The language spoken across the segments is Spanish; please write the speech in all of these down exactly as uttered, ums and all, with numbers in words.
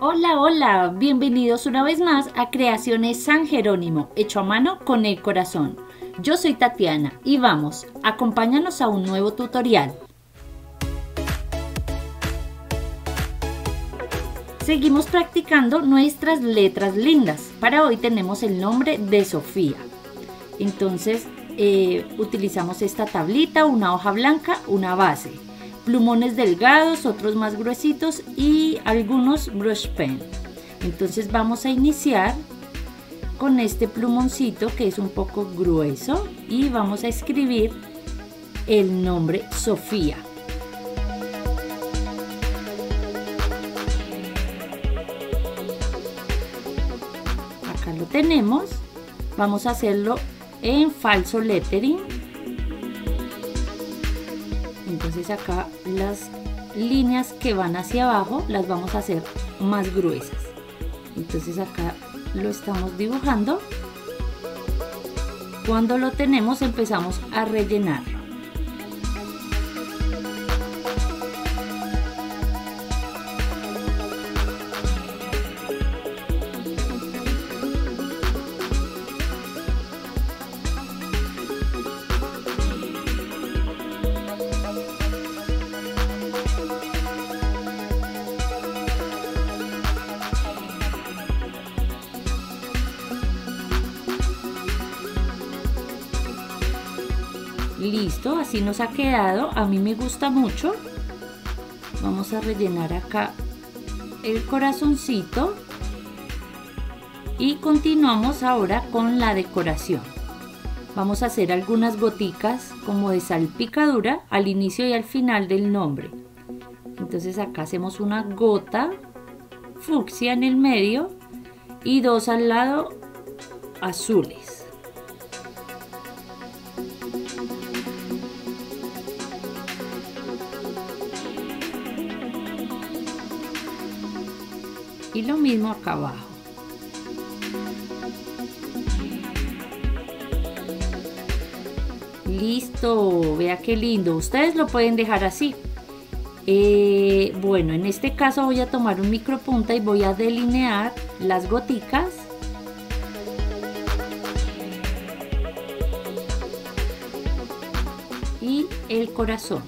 Hola, hola, bienvenidos una vez más a Creaciones San Jerónimo, hecho a mano con el corazón. Yo soy Tatiana y vamos, acompáñanos a un nuevo tutorial. Seguimos practicando nuestras letras lindas. Para hoy tenemos el nombre de Sofía. Entonces eh, utilizamos esta tablita, una hoja blanca, una base, plumones delgados, otros más gruesitos y algunos brush pen. Entonces vamos a iniciar con este plumoncito que es un poco grueso y vamos a escribir el nombre Sofía. Acá lo tenemos. Vamos a hacerlo en falso lettering. Entonces acá las líneas que van hacia abajo las vamos a hacer más gruesas. Entonces acá lo estamos dibujando. Cuando lo tenemos empezamos a rellenarlo. Listo, así nos ha quedado. A mí me gusta mucho. Vamos a rellenar acá el corazoncito y continuamos ahora con la decoración. Vamos a hacer algunas goticas como de salpicadura al inicio y al final del nombre. Entonces acá hacemos una gota fucsia en el medio y dos al lado azules. Y lo mismo acá abajo. Listo, vea qué lindo. Ustedes lo pueden dejar así. Eh, bueno, en este caso voy a tomar un micropunta y voy a delinear las goticas. Y el corazón.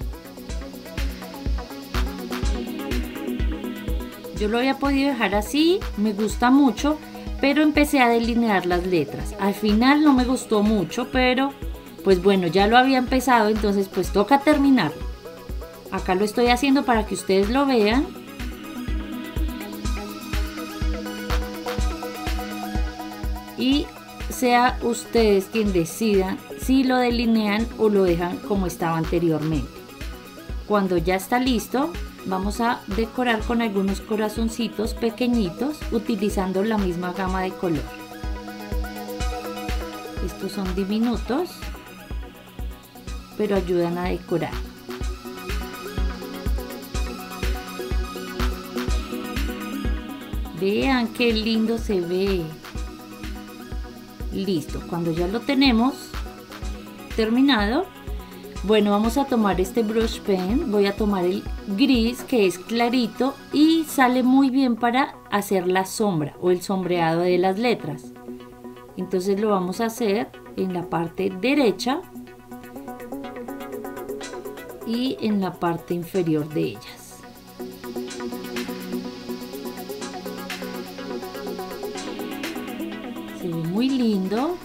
Yo lo había podido dejar así, me gusta mucho, pero empecé a delinear las letras. Al final no me gustó mucho, pero pues bueno, ya lo había empezado, entonces pues toca terminarlo. Acá lo estoy haciendo para que ustedes lo vean. Y sea ustedes quien decidan si lo delinean o lo dejan como estaba anteriormente. Cuando ya está listo, vamos a decorar con algunos corazoncitos pequeñitos utilizando la misma gama de color. Estos son diminutos, pero ayudan a decorar. Vean qué lindo se ve. Listo, cuando ya lo tenemos terminado, bueno, vamos a tomar este brush pen, voy a tomar el gris que es clarito y sale muy bien para hacer la sombra o el sombreado de las letras. Entonces lo vamos a hacer en la parte derecha y en la parte inferior de ellas. Se ve muy lindo.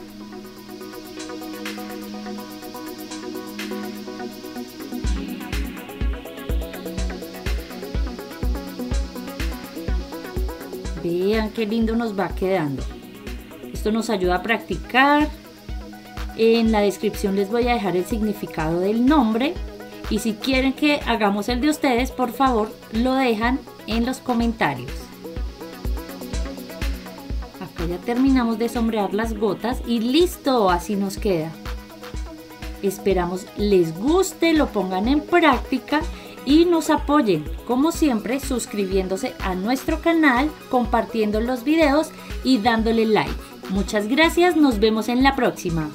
Vean qué lindo nos va quedando. Esto nos ayuda a practicar. En la descripción les voy a dejar el significado del nombre. Y si quieren que hagamos el de ustedes, por favor, lo dejan en los comentarios. Acá ya terminamos de sombrear las gotas y listo, así nos queda. Esperamos les guste, lo pongan en práctica. Y nos apoyen, como siempre, suscribiéndose a nuestro canal, compartiendo los videos y dándole like. Muchas gracias, nos vemos en la próxima.